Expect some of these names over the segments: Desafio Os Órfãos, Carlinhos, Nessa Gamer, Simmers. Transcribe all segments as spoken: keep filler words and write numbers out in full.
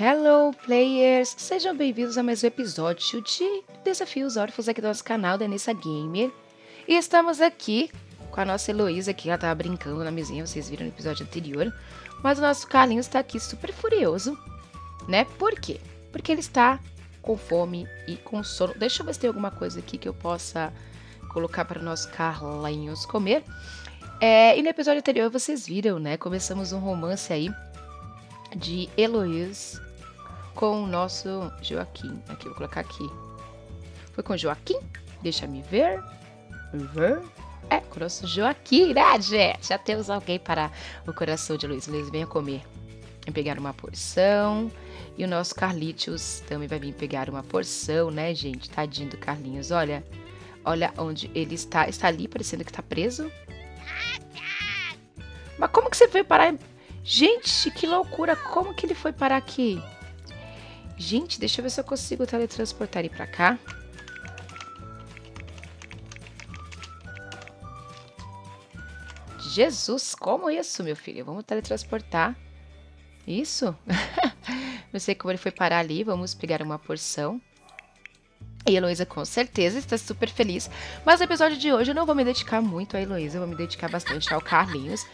Hello players, sejam bem-vindos a mais um episódio de Desafio Os Órfãos aqui do nosso canal da Nessa Gamer. E estamos aqui com a nossa Heloísa, que ela tava brincando na mesinha, vocês viram no episódio anterior. Mas o nosso Carlinhos está aqui super furioso, né? Por quê? Porque ele está com fome e com sono. Deixa eu ver se tem alguma coisa aqui que eu possa colocar para o nosso Carlinhos comer. É, e no episódio anterior vocês viram, né? Começamos um romance aí de Heloísa com o nosso Joaquim. Aqui, vou colocar aqui. Foi com o Joaquim? Deixa-me ver. Ver. É, com o nosso Joaquim, né, gente? Já temos alguém para o coração de Heloísa. Heloísa, venha comer. Vem pegar uma porção. E o nosso Carlitos também vai vir pegar uma porção, né, gente? Tadinho do Carlinhos, olha. Olha onde ele está. Está ali, parecendo que está preso. Mas como que você veio parar? Gente, que loucura! Como que ele foi parar aqui? Gente, deixa eu ver se eu consigo teletransportar ele pra cá. Jesus, como isso, meu filho? Vamos teletransportar. Isso? Não sei como ele foi parar ali. Vamos pegar uma porção. E a Heloísa com certeza está super feliz. Mas no episódio de hoje eu não vou me dedicar muito a Heloísa. Eu vou me dedicar bastante ao Carlinhos.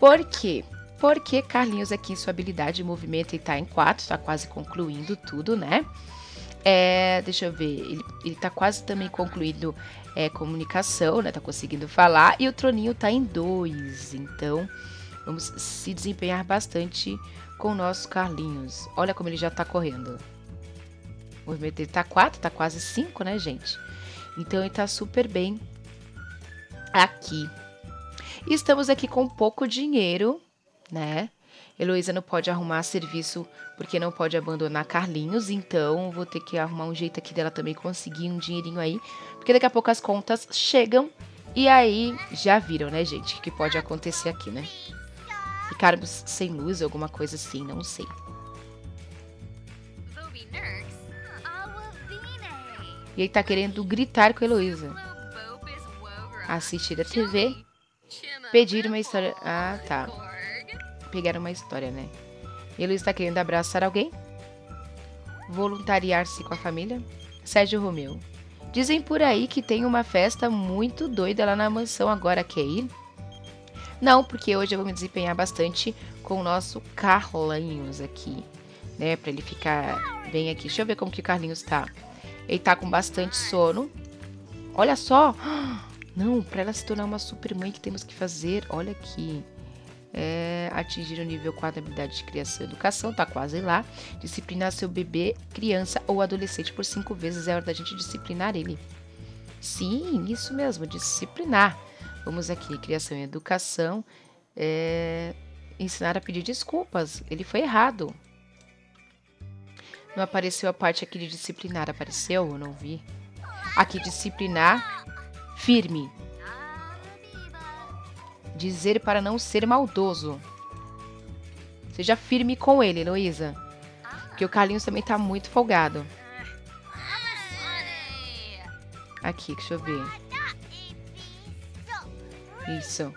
Por quê? Porque Carlinhos aqui, sua habilidade de movimento, ele tá em quatro. Está quase concluindo tudo, né? É, deixa eu ver. Ele, ele tá quase também concluindo é, comunicação, né? Tá conseguindo falar. E o troninho tá em dois. Então, vamos se desempenhar bastante com o nosso Carlinhos. Olha como ele já tá correndo. O movimento dele tá quatro, tá quase cinco, né, gente? Então ele tá super bem aqui. E estamos aqui com pouco dinheiro, né? Heloísa não pode arrumar serviço porque não pode abandonar Carlinhos. Então vou ter que arrumar um jeito aqui dela também conseguir um dinheirinho aí. Porque daqui a pouco as contas chegam. E aí já viram, né, gente? O que pode acontecer aqui, né? Ficarmos sem luz, alguma coisa assim, não sei. E ele tá querendo gritar com a Heloísa. Assistir a T V. Pedir uma história. Ah, tá. Pegar uma história, né? Heloísa tá querendo abraçar alguém. Voluntariar-se com a família. Sérgio Romeu. Dizem por aí que tem uma festa muito doida lá na mansão agora, quer ir? Não, porque hoje eu vou me desempenhar bastante com o nosso Carlinhos aqui. Né? Pra ele ficar bem aqui. Deixa eu ver como que o Carlinhos tá. Ele tá com bastante sono. Olha só. Não, pra ela se tornar uma super mãe, que temos que fazer? Olha aqui. É, atingir o nível quatro de habilidade de criação e educação. Tá quase lá. Disciplinar seu bebê, criança ou adolescente por cinco vezes. É hora da gente disciplinar ele. Sim, isso mesmo. Disciplinar. Vamos aqui. Criação e educação. É, ensinar a pedir desculpas. Ele foi errado. Não apareceu a parte aqui de disciplinar. Apareceu? Eu não vi. Aqui, disciplinar. Firme. Dizer para não ser maldoso. Seja firme com ele, Heloísa. Porque o Carlinhos também tá muito folgado. Aqui, deixa eu ver. Isso.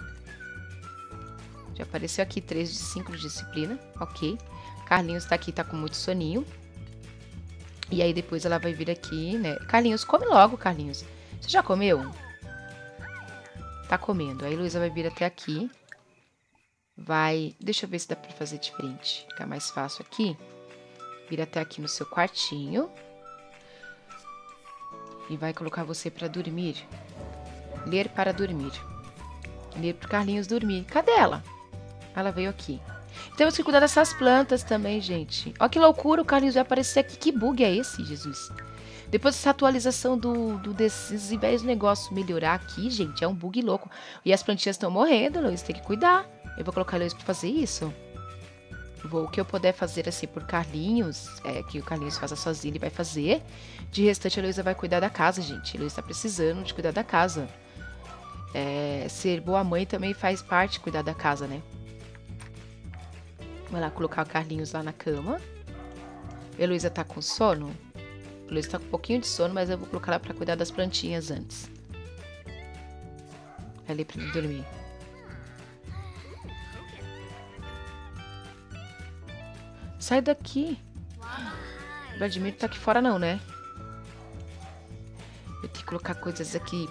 Já apareceu aqui três de cinco de disciplina. Ok. Carlinhos tá aqui, tá com muito soninho. E aí depois ela vai vir aqui, né? Carlinhos, come logo, Carlinhos. Você já comeu? Tá comendo. Aí a Heloísa vai vir até aqui. Vai... Deixa eu ver se dá pra fazer diferente. Fica mais fácil aqui. Vira até aqui no seu quartinho. E vai colocar você pra dormir. Ler para dormir. Ler pro Carlinhos dormir. Cadê ela? Ela veio aqui. Temos que cuidar dessas plantas também, gente. Olha que loucura, o Carlinhos vai aparecer aqui. Que bug é esse, Jesus? Depois dessa atualização do, do desses velhos negócios melhorar aqui, gente, é um bug louco. E as plantinhas estão morrendo, Heloísa tem que cuidar. Eu vou colocar a Heloísa pra fazer isso. Vou, o que eu puder fazer assim por Carlinhos, é, que o Carlinhos faça sozinho, ele vai fazer. De restante, a Heloísa vai cuidar da casa, gente. A Heloísa tá precisando de cuidar da casa. É, ser boa mãe também faz parte de cuidar da casa, né? Vai lá colocar o Carlinhos lá na cama. A Heloísa tá com sono? A Heloísa tá com um pouquinho de sono, mas eu vou colocar ela pra cuidar das plantinhas antes. Vai ali pra ele dormir. Sai daqui. Vladimir tá aqui fora não, né? Eu tenho que colocar coisas aqui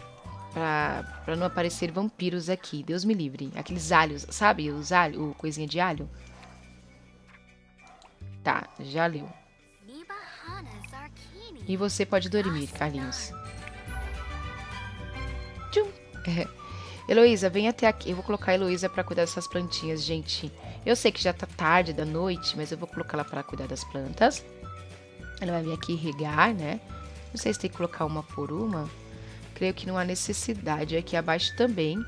pra, pra não aparecer vampiros aqui. Deus me livre. Aqueles alhos, sabe? Os alhos, coisinha de alho. Tá, já leu. E você pode dormir, Carlinhos. Tchum. É. Heloísa, vem até aqui. Eu vou colocar a Heloísa pra cuidar dessas plantinhas, gente. Eu sei que já tá tarde da noite, mas eu vou colocar ela pra cuidar das plantas. Ela vai vir aqui regar, né? Não sei se tem que colocar uma por uma. Creio que não há necessidade. Aqui abaixo também.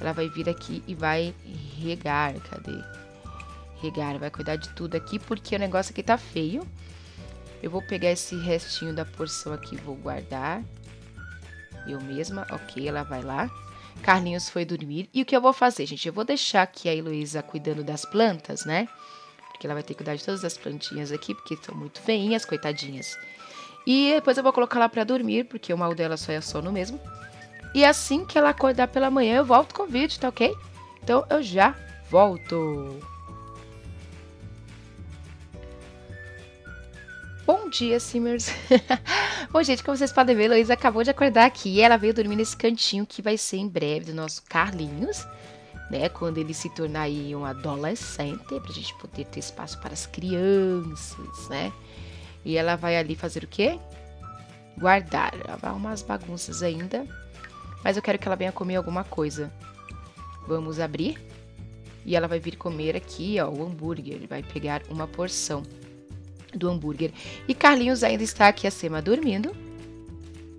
Ela vai vir aqui e vai regar. Cadê? Regar. Vai cuidar de tudo aqui, porque o negócio aqui tá feio. Eu vou pegar esse restinho da porção aqui e vou guardar. Eu mesma. Ok, ela vai lá. Carlinhos foi dormir. E o que eu vou fazer, gente? Eu vou deixar aqui a Heloísa cuidando das plantas, né? Porque ela vai ter que cuidar de todas as plantinhas aqui, porque estão muito feinhas, coitadinhas. E depois eu vou colocar ela pra dormir, porque o mal dela só é sono mesmo. E assim que ela acordar pela manhã, eu volto com o vídeo, tá ok? Então eu já volto. Bom dia, Simmers. Bom, gente, como vocês podem ver, a Heloísa acabou de acordar aqui. E ela veio dormir nesse cantinho que vai ser em breve do nosso Carlinhos, né? Quando ele se tornar aí um adolescente, pra gente poder ter espaço para as crianças, né? E ela vai ali fazer o quê? Guardar. Ela vai arrumar as bagunças ainda. Mas eu quero que ela venha comer alguma coisa. Vamos abrir. E ela vai vir comer aqui, ó, o hambúrguer. Vai pegar uma porção do hambúrguer. E Carlinhos ainda está aqui acima dormindo.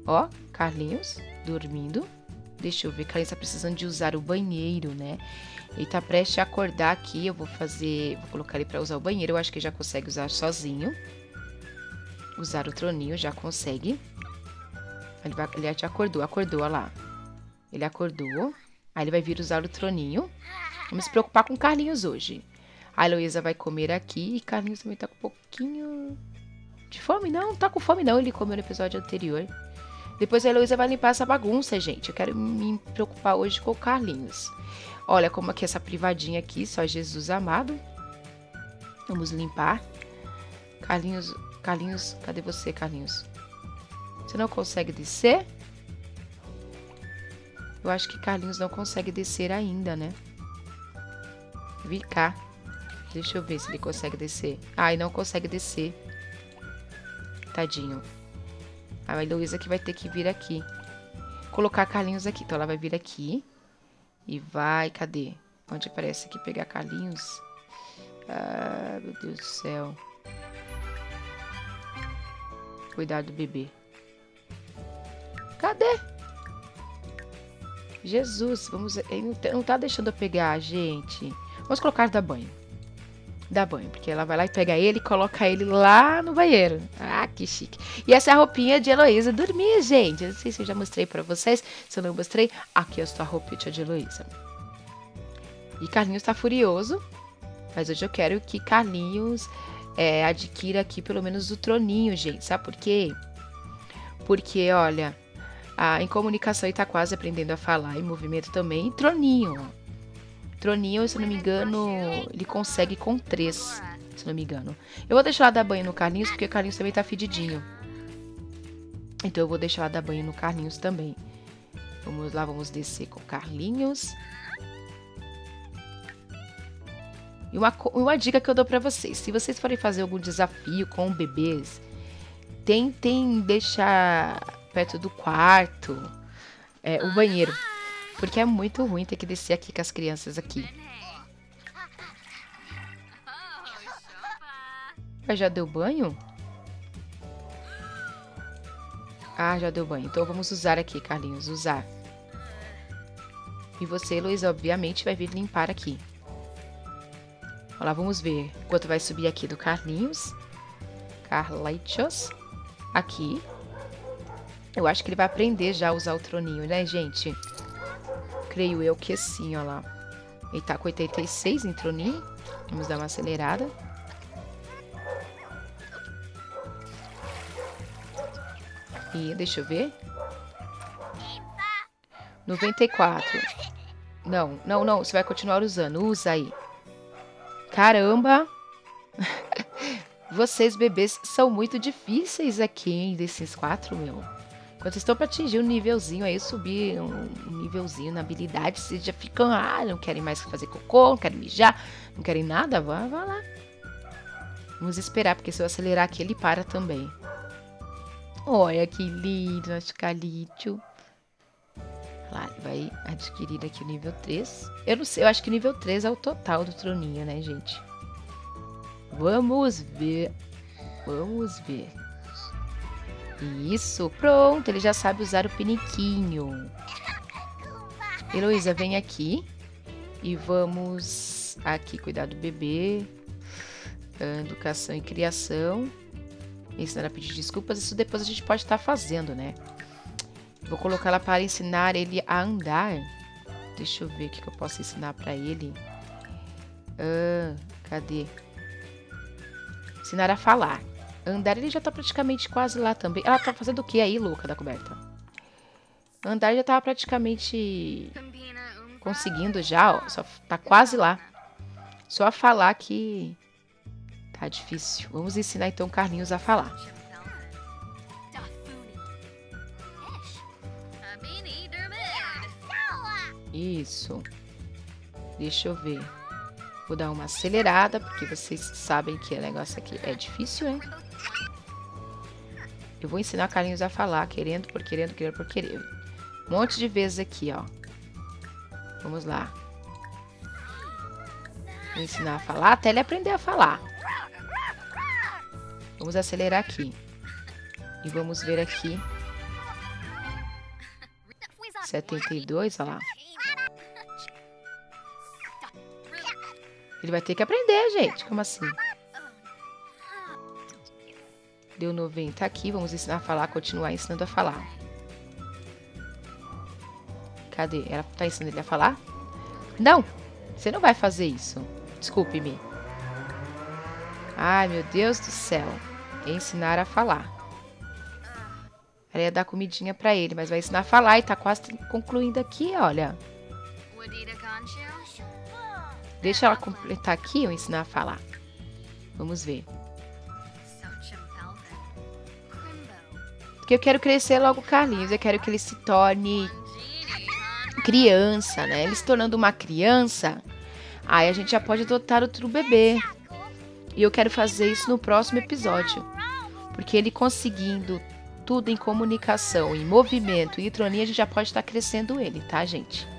Ó, Carlinhos dormindo. Deixa eu ver, Carlinhos está precisando de usar o banheiro, né? Ele tá prestes a acordar aqui. Eu vou fazer, vou colocar ele para usar o banheiro. Eu acho que já consegue usar sozinho. Usar o troninho, já consegue. Ele, vai, ele já acordou, acordou, olha lá. Ele acordou. Aí ele vai vir usar o troninho. Vamos se preocupar com Carlinhos hoje. A Heloísa vai comer aqui. E Carlinhos também tá com um pouquinho de fome, não? Não tá com fome, não. Ele comeu no episódio anterior. Depois a Heloísa vai limpar essa bagunça, gente. Eu quero me preocupar hoje com o Carlinhos. Olha como aqui essa privadinha aqui. Só Jesus amado. Vamos limpar. Carlinhos, Carlinhos, cadê você, Carlinhos? Você não consegue descer? Eu acho que Carlinhos não consegue descer ainda, né? Vem cá. Deixa eu ver se ele consegue descer. Ai, ah, não consegue descer. Tadinho. A Heloísa que vai ter que vir aqui. Colocar Carlinhos aqui. Então ela vai vir aqui. E vai, cadê? Onde aparece aqui pegar Carlinhos? Ah, meu Deus do céu. Cuidado do bebê. Cadê? Jesus, vamos... Ele não tá deixando eu pegar, gente. Vamos colocar da banho. Dá banho, porque ela vai lá e pega ele e coloca ele lá no banheiro. Ah, que chique. E essa é a roupinha de Heloísa dormir, gente. Eu não sei se eu já mostrei pra vocês. Se eu não mostrei, aqui é a sua roupinha de Heloísa. E Carlinhos tá furioso. Mas hoje eu quero que Carlinhos é, adquira aqui pelo menos o troninho, gente. Sabe por quê? Porque, olha, a, em comunicação ele tá quase aprendendo a falar. Em movimento também. E troninho, ó. Troninho, se não me engano, ele consegue com três, se não me engano. Eu vou deixar ela dar banho no Carlinhos, porque o Carlinhos também tá fedidinho. Então eu vou deixar ela dar banho no Carlinhos também. Vamos lá, vamos descer com o Carlinhos. E uma, uma dica que eu dou pra vocês. Se vocês forem fazer algum desafio com bebês, tentem deixar perto do quarto é, o banheiro. Porque é muito ruim ter que descer aqui com as crianças aqui. Mas já deu banho? Ah, já deu banho. Então vamos usar aqui, Carlinhos. Usar. E você, Luiz, obviamente vai vir limpar aqui. Olha lá, vamos ver quanto vai subir aqui do Carlinhos. Carlitos. Aqui. Eu acho que ele vai aprender já a usar o troninho, né, gente? Creio eu que sim, ó lá. Ele tá com oitenta e seis em troninho. Vamos dar uma acelerada. E deixa eu ver. noventa e quatro. Não, não, não. Você vai continuar usando. Usa aí. Caramba. Vocês, bebês, são muito difíceis aqui, hein, desses quatro, meu. Quando vocês estão pra atingir um nívelzinho aí, subir um nívelzinho na habilidade, vocês já ficam, ah, não querem mais fazer cocô, não querem mijar, não querem nada, vá, vá lá. Vamos esperar, porque se eu acelerar aqui, ele para também. Olha que lindo, nosso Calítio. Lá, ele vai adquirir aqui o nível três. Eu não sei, eu acho que o nível três é o total do troninho, né, gente? Vamos ver. Vamos ver. Isso, pronto, ele já sabe usar o piniquinho. Heloísa, vem aqui. E vamos aqui cuidar do bebê. Educação e criação. Ensinar a pedir desculpas, isso depois a gente pode estar fazendo, né? Vou colocar ela para ensinar ele a andar. Deixa eu ver o que eu posso ensinar para ele. Ah, cadê? Ensinar a falar. Andar, ele já tá praticamente quase lá também. Ela tá fazendo o que aí, louca da coberta? Andar já tava praticamente conseguindo já, ó. Só tá quase lá. Só a falar que tá difícil. Vamos ensinar então o Carlinhos a falar. Isso. Deixa eu ver. Vou dar uma acelerada, porque vocês sabem que o negócio aqui é difícil, hein? Eu vou ensinar Carlinhos a falar, querendo por querendo, querendo por querendo. Um monte de vezes aqui, ó. Vamos lá. Vou ensinar a falar até ele aprender a falar. Vamos acelerar aqui. E vamos ver aqui. setenta e dois, olha lá. Ele vai ter que aprender, gente. Como assim? Deu noventa aqui. Vamos ensinar a falar, continuar ensinando a falar. Cadê? Ela tá ensinando ele a falar? Não! Você não vai fazer isso. Desculpe-me. Ai, meu Deus do céu. Ensinar a falar. Ela ia dar comidinha pra ele, mas vai ensinar a falar e tá quase concluindo aqui, olha. Deixa ela completar aqui e eu ensinar a falar. Vamos ver. Porque eu quero crescer logo o Carlinhos. Eu quero que ele se torne criança, né? Ele se tornando uma criança, aí a gente já pode adotar outro bebê. E eu quero fazer isso no próximo episódio. Porque ele conseguindo tudo em comunicação, em movimento e troninha, a gente já pode estar crescendo ele, tá, gente?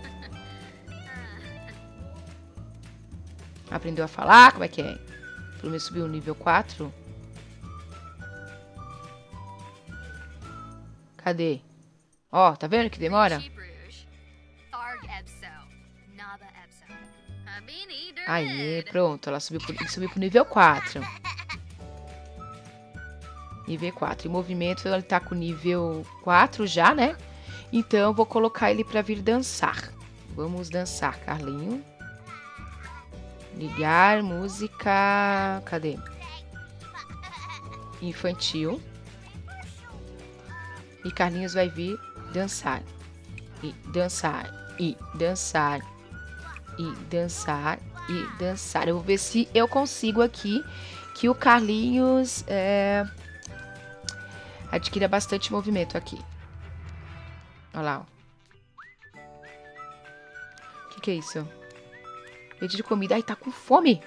Aprendeu a falar? Como é que é? Pelo menos subiu o nível quatro. Cadê? Ó, tá vendo que demora? Aí, pronto. Ela subiu pro, subiu pro nível quatro. Nível quatro. E movimento, ele tá com nível quatro já, né? Então, eu vou colocar ele pra vir dançar. Vamos dançar, Carlinho. Ligar, música... Cadê? Infantil. E Carlinhos vai vir dançar. E dançar. E dançar. E dançar. E dançar. Eu vou ver se eu consigo aqui que o Carlinhos é, adquira bastante movimento aqui. Olha lá. O que que é isso? Pedido de comida. Ai, tá com fome.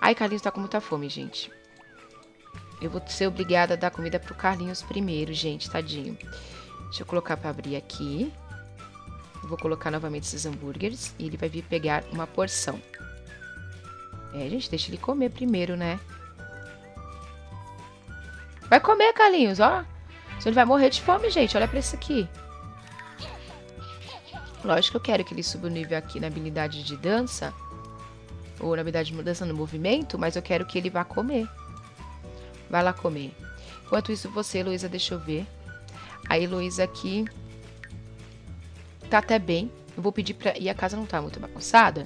Ai, Carlinhos tá com muita fome, gente. Eu vou ser obrigada a dar comida pro Carlinhos primeiro, gente. Tadinho. Deixa eu colocar pra abrir aqui. Eu vou colocar novamente esses hambúrgueres. E ele vai vir pegar uma porção. É, gente, deixa ele comer primeiro, né? Vai comer, Carlinhos, ó. Senão ele vai morrer de fome, gente. Olha pra isso aqui. Lógico que eu quero que ele suba o nível aqui na habilidade de dança. Ou na habilidade de mudança no movimento. Mas eu quero que ele vá comer. Vai lá comer. Enquanto isso, você, Heloísa, deixa eu ver. A Heloísa aqui tá até bem. Eu vou pedir pra... E a casa não tá muito bagunçada.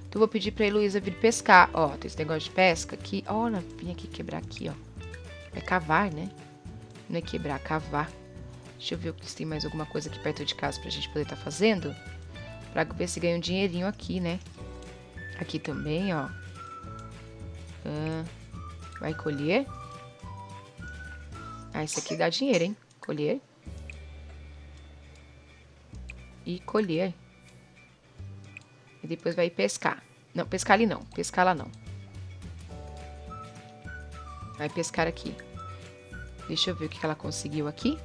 Então eu vou pedir pra Heloísa vir pescar. Ó, tem esse negócio de pesca aqui. Ó, vim aqui quebrar aqui, ó. É cavar, né? Não é quebrar, cavar. Deixa eu ver se tem mais alguma coisa aqui perto de casa pra gente poder tá fazendo. Pra ver se ganha um dinheirinho aqui, né? Aqui também, ó. Ah, Vai colher. Ah, isso aqui dá dinheiro, hein? Colher. E colher. E depois vai pescar. Não, pescar ali não. Pescar lá não. Vai pescar aqui. Deixa eu ver o que ela conseguiu aqui.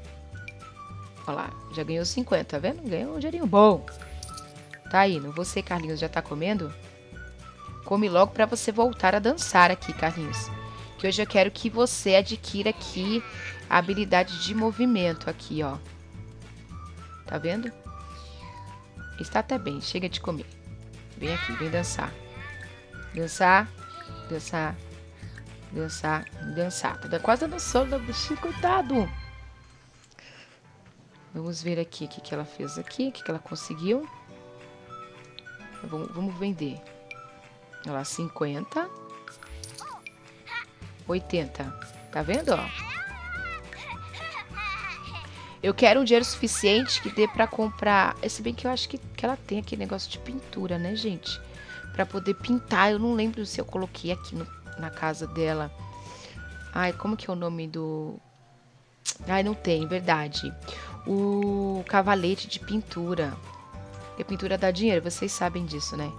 Olha lá, já ganhou cinquenta, tá vendo? Ganhou um dinheirinho bom. Tá indo. Você, Carlinhos, já tá comendo? Come logo pra você voltar a dançar aqui, Carlinhos. Que hoje eu quero que você adquira aqui a habilidade de movimento aqui, ó. Tá vendo? Está até bem. Chega de comer. Vem aqui, vem dançar. Dançar, dançar, dançar, dançar. Tá quase dançando da bichinha, coitado. Vamos ver aqui o que, que ela fez aqui, o que, que ela conseguiu. Vamos, vamos vender. Olha lá, cinquenta. oitenta. Tá vendo, ó? Eu quero um dinheiro suficiente que dê pra comprar... Se bem que eu acho que, que ela tem aquele negócio de pintura, né, gente? Pra poder pintar. Eu não lembro se eu coloquei aqui no, na casa dela. Ai, como que é o nome do... Ai, não tem, verdade. O cavalete de pintura. E a pintura dá dinheiro, vocês sabem disso, né?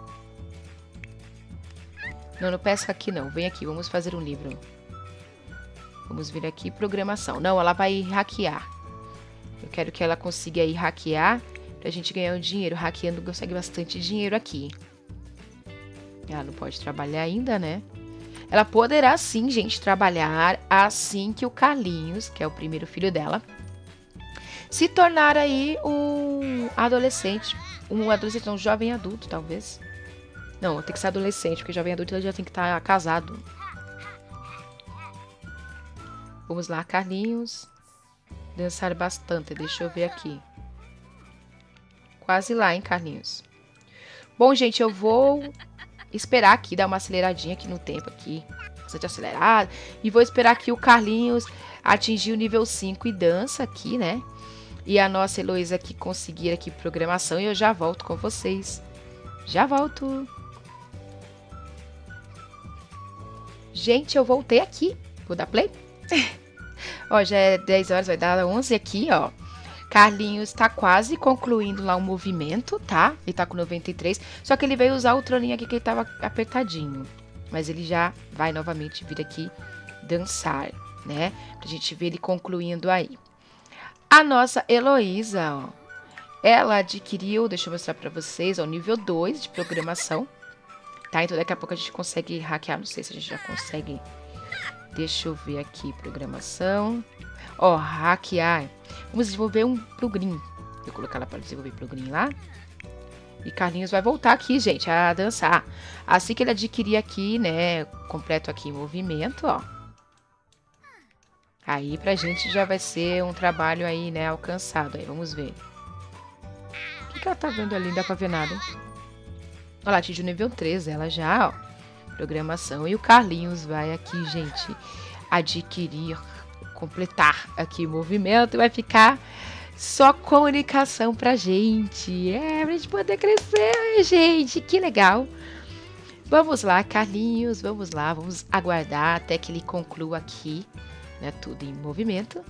Não, não pesca aqui não. Vem aqui, vamos fazer um livro. Vamos vir aqui, programação. Não, ela vai hackear. Eu quero que ela consiga aí hackear pra gente ganhar um dinheiro. Hackeando consegue bastante dinheiro aqui. Ela não pode trabalhar ainda, né? Ela poderá sim, gente, trabalhar assim que o Carlinhos, que é o primeiro filho dela, se tornar aí um adolescente. Um adolescente, um jovem adulto, talvez. Não, tem que ser adolescente, porque jovem adulto ele já tem que estar tá casado. Vamos lá, Carlinhos. Dançar bastante, deixa eu ver aqui. Quase lá, hein, Carlinhos. Bom, gente, eu vou esperar aqui, dar uma aceleradinha aqui no tempo aqui. Bastante acelerado. E vou esperar aqui o Carlinhos atingir o nível cinco e dança aqui, né? E a nossa Heloísa aqui conseguir aqui programação e eu já volto com vocês. Já volto. Gente, eu voltei aqui. Vou dar play. Ó, já é dez horas, vai dar onze aqui, ó. Carlinhos tá quase concluindo lá o movimento, tá? Ele tá com noventa e três, só que ele veio usar o troninho aqui que ele tava apertadinho. Mas ele já vai novamente vir aqui dançar, né? Pra gente ver ele concluindo aí. A nossa Heloísa, ó. Ela adquiriu, deixa eu mostrar pra vocês, ó, nível dois de programação, tá? Então daqui a pouco a gente consegue hackear, não sei se a gente já consegue, deixa eu ver aqui, programação, ó, hackear, vamos desenvolver um plugin, vou colocar ela para desenvolver plugin lá, e Carlinhos vai voltar aqui, gente, a dançar, assim que ele adquirir aqui, né, completo aqui o movimento, ó, aí pra gente já vai ser um trabalho aí, né, alcançado, aí vamos ver. O que ela tá vendo ali? Não dá pra ver nada. Olha lá, atingiu o nível três. Ela já, ó. Programação. E o Carlinhos vai aqui, gente, adquirir, completar aqui o movimento. E vai ficar só comunicação pra gente. É, pra gente poder crescer, gente. Que legal. Vamos lá, Carlinhos. Vamos lá. Vamos aguardar até que ele conclua aqui, né? Tudo em movimento.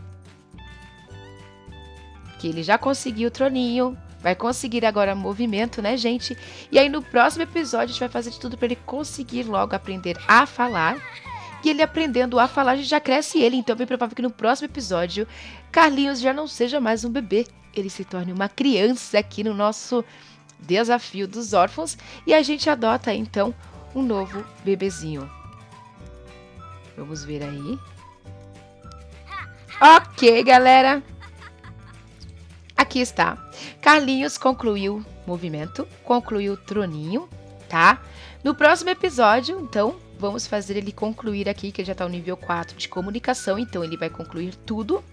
Que ele já conseguiu o troninho. Vai conseguir agora movimento, né, gente? E aí no próximo episódio a gente vai fazer de tudo para ele conseguir logo aprender a falar. E ele aprendendo a falar, a gente já cresce ele. Então é bem provável que no próximo episódio Carlinhos já não seja mais um bebê. Ele se torne uma criança aqui no nosso Desafio dos Órfãos. E a gente adota, então, um novo bebezinho. Vamos ver aí. Ok, galera. Aqui está. Carlinhos concluiu movimento, concluiu o troninho, tá? No próximo episódio, então, vamos fazer ele concluir aqui, que ele já tá no nível quatro de comunicação, então ele vai concluir tudo.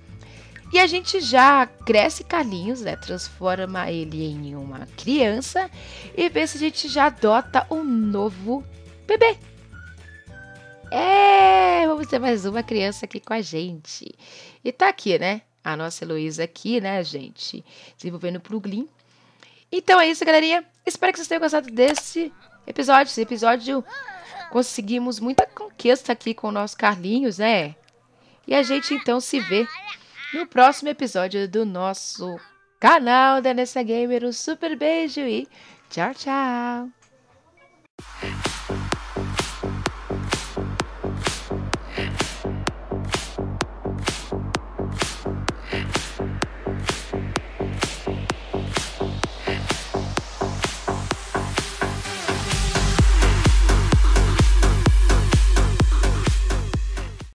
E a gente já cresce Carlinhos, né? Transforma ele em uma criança e vê se a gente já adota um novo bebê. É, vamos ter mais uma criança aqui com a gente. E tá aqui, né? A nossa Heloísa aqui, né, gente? Desenvolvendo o plugin. Então é isso, galerinha. Espero que vocês tenham gostado desse episódio. Esse episódio Conseguimos muita conquista aqui com o nosso Carlinhos, né? E a gente então se vê no próximo episódio do nosso canal da Nessa Gamer. Um super beijo e tchau, tchau!